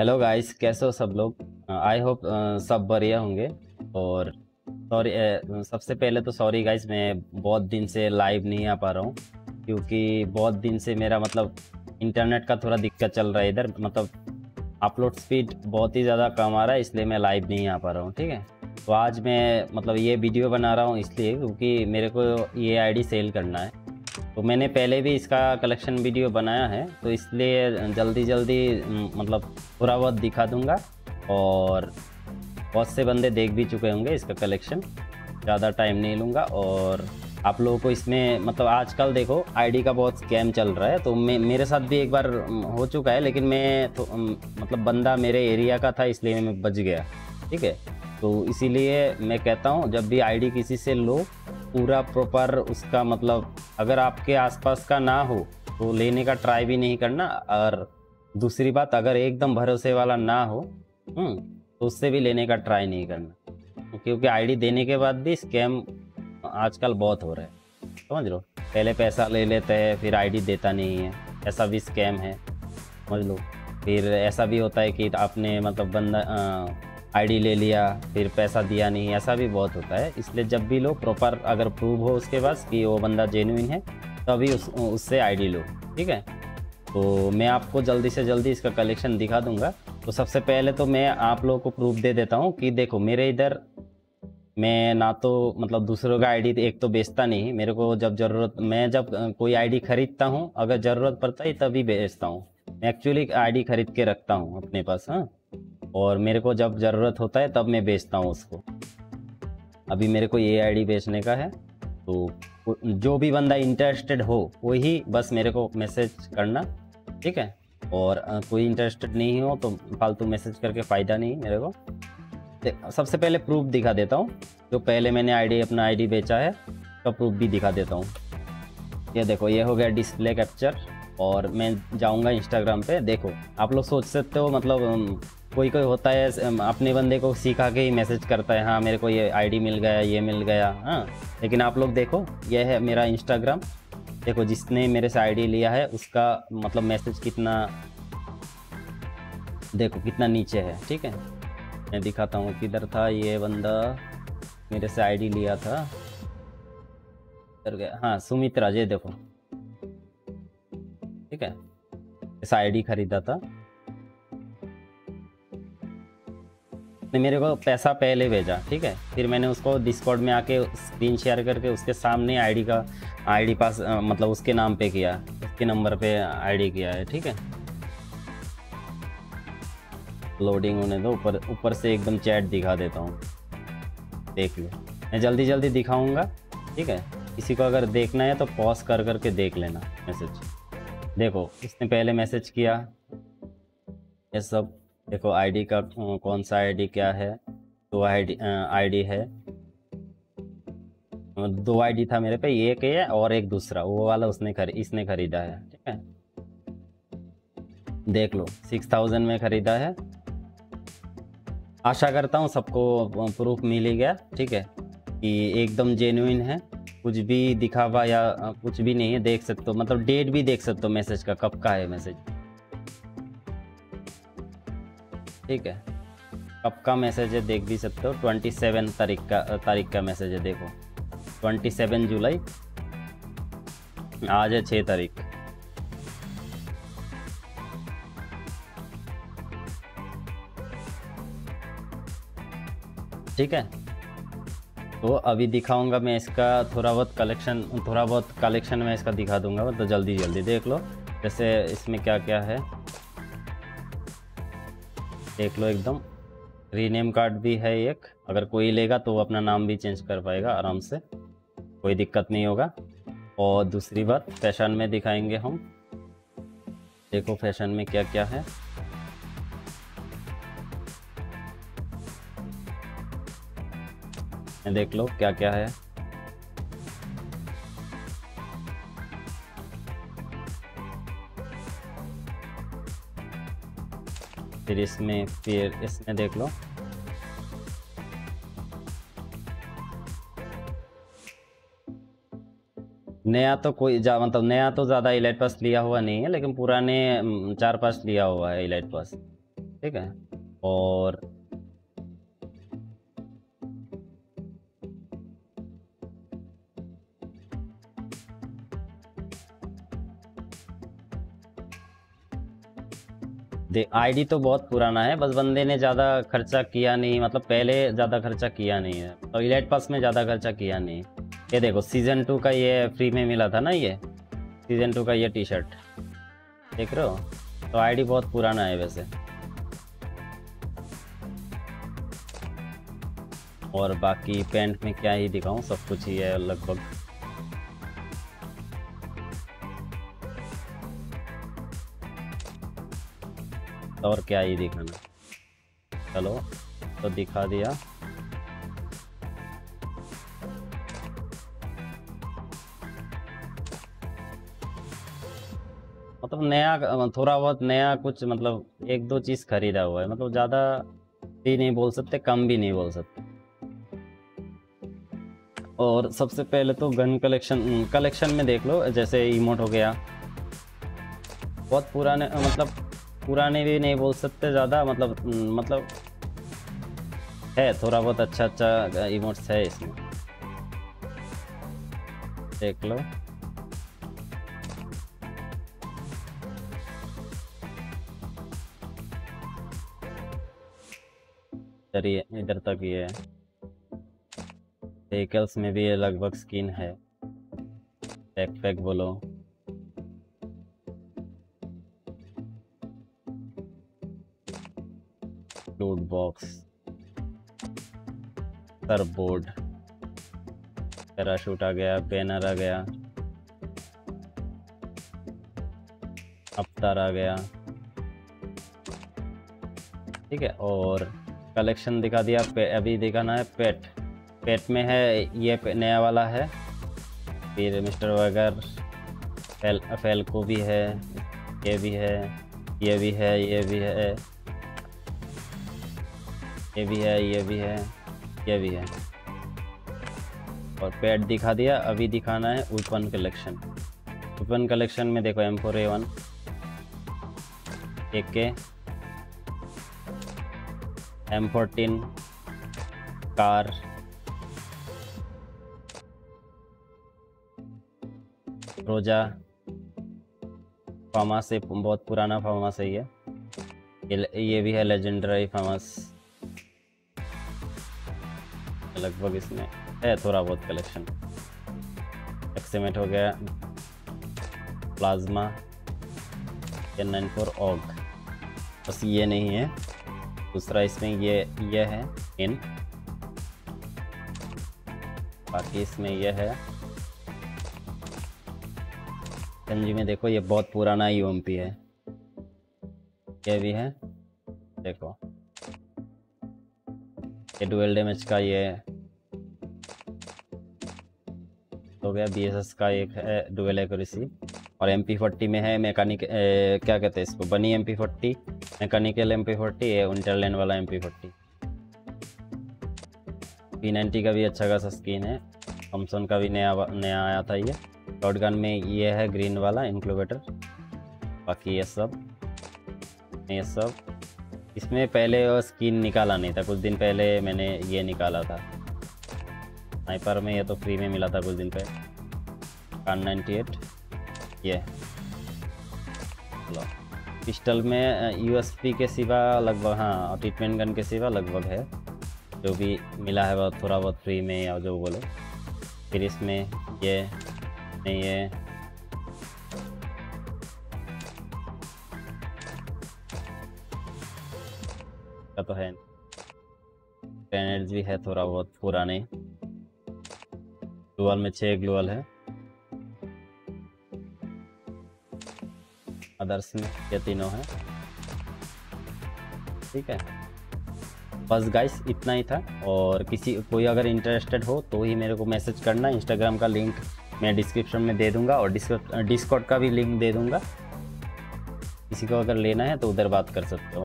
Hello guys, कैसे हो सब लोग। आई होप सब बढ़िया होंगे। और सॉरी, सबसे पहले तो सॉरी गाइस, मैं बहुत दिन से लाइव नहीं आ पा रहा हूँ क्योंकि बहुत दिन से मेरा मतलब इंटरनेट का थोड़ा दिक्कत चल रहा है इधर, मतलब अपलोड स्पीड बहुत ही ज़्यादा कम आ रहा है, इसलिए मैं लाइव नहीं आ पा रहा हूँ। ठीक है, तो आज मैं मतलब ये वीडियो बना रहा हूँ इसलिए क्योंकि मेरे को ये आईडी सेल करना है। तो मैंने पहले भी इसका कलेक्शन वीडियो बनाया है, तो इसलिए जल्दी मतलब थोड़ा बहुत दिखा दूंगा और बहुत से बंदे देख भी चुके होंगे इसका कलेक्शन। ज़्यादा टाइम नहीं लूँगा और आप लोगों को इसमें मतलब आजकल देखो आईडी का बहुत स्कैम चल रहा है। तो मेरे साथ भी एक बार हो चुका है, लेकिन मैं मतलब बंदा मेरे एरिया का था इसलिए मैं बच गया। ठीक है, तो इसीलिए मैं कहता हूँ जब भी आईडी किसी से लो पूरा प्रॉपर उसका मतलब अगर आपके आसपास का ना हो तो लेने का ट्राई भी नहीं करना। और दूसरी बात, अगर एकदम भरोसे वाला ना हो तो उससे भी लेने का ट्राई नहीं करना, क्योंकि आईडी देने के बाद भी स्कैम आजकल बहुत हो रहा है, समझ लो। पहले पैसा ले लेते हैं फिर आईडी देता नहीं है, ऐसा भी स्कैम है, समझ लो। फिर ऐसा भी होता है कि आपने मतलब बंदा आईडी ले लिया फिर पैसा दिया नहीं, ऐसा भी बहुत होता है। इसलिए जब भी लो प्रॉपर अगर प्रूव हो उसके पास कि वो बंदा जेन्युइन है तभी उससे आईडी लो। ठीक है, तो मैं आपको जल्दी से जल्दी इसका कलेक्शन दिखा दूंगा। तो सबसे पहले तो मैं आप लोगों को प्रूफ दे देता हूं कि देखो मेरे इधर मैं ना तो मतलब दूसरों का आईडी एक तो बेचता नहीं, मेरे को जब ज़रूरत, मैं जब कोई आईडी खरीदता हूँ अगर ज़रूरत पड़ता है तभी बेचता हूँ। मैं एक्चुअली आईडी खरीद के रखता हूँ अपने पास, हाँ, और मेरे को जब ज़रूरत होता है तब मैं बेचता हूँ उसको। अभी मेरे को ये आईडी बेचने का है, तो जो भी बंदा इंटरेस्टेड हो वही बस मेरे को मैसेज करना, ठीक है। और कोई इंटरेस्टेड नहीं हो तो फालतू मैसेज करके फ़ायदा नहीं मेरे को। सबसे पहले प्रूफ दिखा देता हूँ, जो पहले मैंने अपना आईडी बेचा है उसका प्रूफ भी दिखा देता हूँ। ये देखो, ये हो गया डिस्प्ले कैप्चर। और मैं जाऊँगा इंस्टाग्राम पे। देखो आप लोग सोच सकते हो मतलब कोई होता है अपने बंदे को सिखा के ही मैसेज करता है, हाँ मेरे को ये आईडी मिल गया, ये मिल गया, हाँ। लेकिन आप लोग देखो, ये है मेरा इंस्टाग्राम। देखो जिसने मेरे से आईडी लिया है उसका मतलब मैसेज कितना, देखो कितना नीचे है। ठीक है, मैं दिखाता हूँ किधर था ये बंदा मेरे से आईडी लिया था, कर गया, हाँ सुमित राजे। देखो ठीक है, इस आईडी खरीदा था, मेरे को पैसा पहले भेजा। ठीक है, फिर मैंने उसको डिस्कॉर्ड में आके स्क्रीन शेयर करके उसके सामने आईडी पास मतलब उसके नाम पे किया, उसके नंबर पे आईडी किया है। ठीक है, लोडिंग होने दो, ऊपर से एकदम चैट दिखा देता हूँ, देख लो। मैं जल्दी दिखाऊंगा, ठीक है। किसी को अगर देखना है तो पॉज करके देख लेना मैसेज। देखो उसने पहले मैसेज किया, ये सब देखो आईडी का कौन सा आईडी क्या है। दो आईडी है, दो आईडी था मेरे पे, एक है और एक दूसरा वो वाला इसने खरीदा है। ठीक है, देख लो 6000 में खरीदा है। आशा करता हूँ सबको प्रूफ मिल ही गया, ठीक है, कि एकदम जेन्युइन है, कुछ भी दिखावा या कुछ भी नहीं है। देख सकते हो मतलब डेट भी देख सकते हो मैसेज का, कब का है मैसेज। ठीक है, कब का मैसेज है देख भी सकते हो, 27 तारीख का मैसेज है। देखो 27 जुलाई, आज है 6 तारीख। ठीक है, तो अभी दिखाऊंगा मैं इसका थोड़ा बहुत कलेक्शन मैं इसका दिखा दूंगा, तो जल्दी देख लो जैसे इसमें क्या क्या है, देख लो। एकदम रीनेम कार्ड भी है एक, अगर कोई लेगा तो वो अपना नाम भी चेंज कर पाएगा आराम से, कोई दिक्कत नहीं होगा। और दूसरी बात, फैशन में दिखाएंगे हम, देखो फैशन में क्या क्या है। देख लो क्या क्या है, फिर इसमें देख लो। नया तो ज़्यादा इलाइट पास लिया हुआ नहीं है, लेकिन पुराने 4-5 लिया हुआ है इलाइट पास। ठीक है। और दे आईडी तो बहुत पुराना है, बस बंदे ने ज़्यादा खर्चा किया नहीं, मतलब पहले ज़्यादा खर्चा किया नहीं है और इलाइट पास में ज़्यादा खर्चा किया नहीं। ये देखो सीज़न 2 का ये फ्री में मिला था ना, ये सीज़न 2 का ये टी शर्ट देख रहे हो। तो आईडी बहुत पुराना है वैसे। और बाकी पैंट में क्या ही दिखाऊँ, सब कुछ ही है लगभग। और क्या ही दिखाना, चलो तो दिखा दिया। मतलब नया, थोड़ा बहुत नया कुछ, मतलब 1-2 चीज खरीदा हुआ है, मतलब ज्यादा भी नहीं बोल सकते, कम भी नहीं बोल सकते। और सबसे पहले तो गन कलेक्शन में देख लो, जैसे इमोट हो गया, बहुत पुराने, मतलब पुराने भी नहीं बोल सकते ज़्यादा, मतलब है थोड़ा बहुत अच्छा इमोट्स है इसमें, देख लो। चलिए इधर तक ये है। व्हीकल्स में भी ये लगभग स्किन है, बैकपैक बोलो। लूट बॉक्स, सरबोर्ड, पैराशूट आ गया, बैनर आ गया, अवतार आ गया, ठीक है। और कलेक्शन दिखा दिया। अभी दिखाना है पेट। पेट में है ये नया वाला है, फिर मिस्टर वगर, फेलको भी है, ये भी है, ये भी है, ये भी है, ये भी है, ये भी है, ये भी है। और पैड दिखा दिया। अभी दिखाना है वेपन कलेक्शन। वेपन कलेक्शन में देखो M4A1, AK, M14, कार, रोजा, फार्मा से बहुत पुराना फार्मा से ही है, ये भी है लेजेंडरी फार्मास। लगभग इसमें है थोड़ा बहुत कलेक्शन। एक्समेट हो गया, प्लाज्मा, N94 OG, बस ये नहीं है। दूसरा इसमें ये है इन, बाकी इसमें ये है। जी में देखो ये बहुत पुराना UMP है, ये भी है, देखो ये डुअल डैमेज का ये हो गया। BSS का एक है डुअल एक्यूरेसी। और MP40 में है मैकेनिक, क्या कहते हैं इसको, बनी MP40, मैकेनिकल MP40, ये इंटरलैंड वाला MP40। P90 का भी अच्छा खासा स्किन है। थॉमसन का भी नया आया था ये। शॉटगन में ये है ग्रीन वाला इनक्लोबेटर। बाकी ये सब इसमें पहले स्किन निकाला नहीं था, कुछ दिन पहले मैंने ये निकाला था। स्नाइपर में ये तो फ्री में मिला था कुछ दिन पहले। K98 ये। पिस्टल में USP के सिवा लगभग, हाँ, ट्रीटमेंट गन के सिवा लगभग है जो भी मिला है बहुत, थोड़ा बहुत फ्री में या जो बोलो। फिर इसमें ये नहीं है, तो है भी है थोड़ा बहुत पुराने। ग्लोअल में 6 ग्लोअल है। अदर्स में ये तीनों है, ठीक है। बस गाइस इतना ही था। और कोई अगर इंटरेस्टेड हो तो ही मेरे को मैसेज करना। इंस्टाग्राम का लिंक मैं डिस्क्रिप्शन में दे दूंगा और डिस्कॉर्ड का भी लिंक दे दूंगा। किसी को अगर लेना है तो उधर बात कर सकते हो।